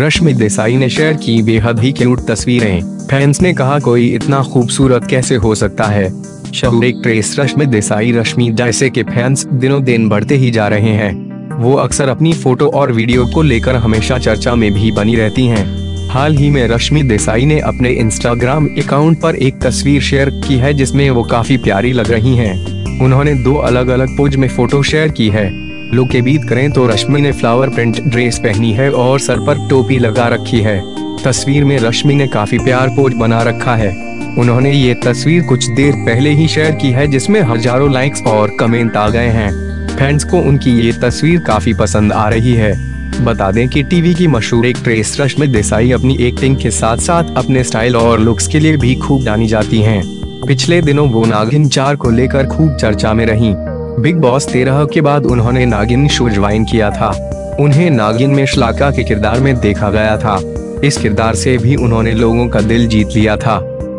रश्मि देसाई ने शेयर की बेहद ही क्यूट तस्वीरें। फैंस ने कहा कोई इतना खूबसूरत कैसे हो सकता है। शहर ट्रेस रश्मि देसाई। रश्मि देसाई के फैंस दिनों दिन बढ़ते ही जा रहे हैं। वो अक्सर अपनी फोटो और वीडियो को लेकर हमेशा चर्चा में भी बनी रहती हैं। हाल ही में रश्मि देसाई ने अपने इंस्टाग्राम अकाउंट पर एक तस्वीर शेयर की है जिसमें वो काफी प्यारी लग रही हैं। उन्होंने 2 अलग अलग पोज में फोटो शेयर की है। लुक की बात करें तो रश्मि ने फ्लावर प्रिंट ड्रेस पहनी है और सर पर टोपी लगा रखी है। तस्वीर में रश्मि ने काफी प्यार पोज बना रखा है। उन्होंने ये तस्वीर कुछ देर पहले ही शेयर की है जिसमें हजारों लाइक्स और कमेंट आ गए हैं। फैंस को उनकी ये तस्वीर काफी पसंद आ रही है। बता दें कि टीवी की मशहूर एक्ट्रेस रश्मि देसाई अपनी एक्टिंग के साथ साथ अपने स्टाइल और लुक्स के लिए भी खूब जानी जाती हैं। पिछले दिनों वो नागिन 4 को लेकर खूब चर्चा में रहीं। बिग बॉस 13 के बाद उन्होंने नागिन शो ज्वाइन किया था। उन्हें नागिन में श्लाका के किरदार में देखा गया था। इस किरदार से भी उन्होंने लोगों का दिल जीत लिया था।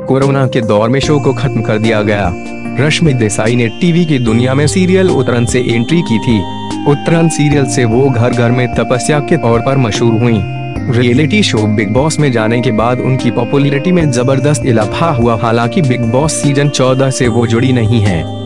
कोरोना के दौर में शो को खत्म कर दिया गया। रश्मि देसाई ने टीवी की दुनिया में सीरियल उतरन से एंट्री की थी। उत्तरायण सीरियल से वो घर घर में तपस्या के तौर पर मशहूर हुई। रियलिटी शो बिग बॉस में जाने के बाद उनकी पॉपुलैरिटी में जबरदस्त इजाफा हुआ। हालांकि बिग बॉस सीजन 14 से वो जुड़ी नहीं है।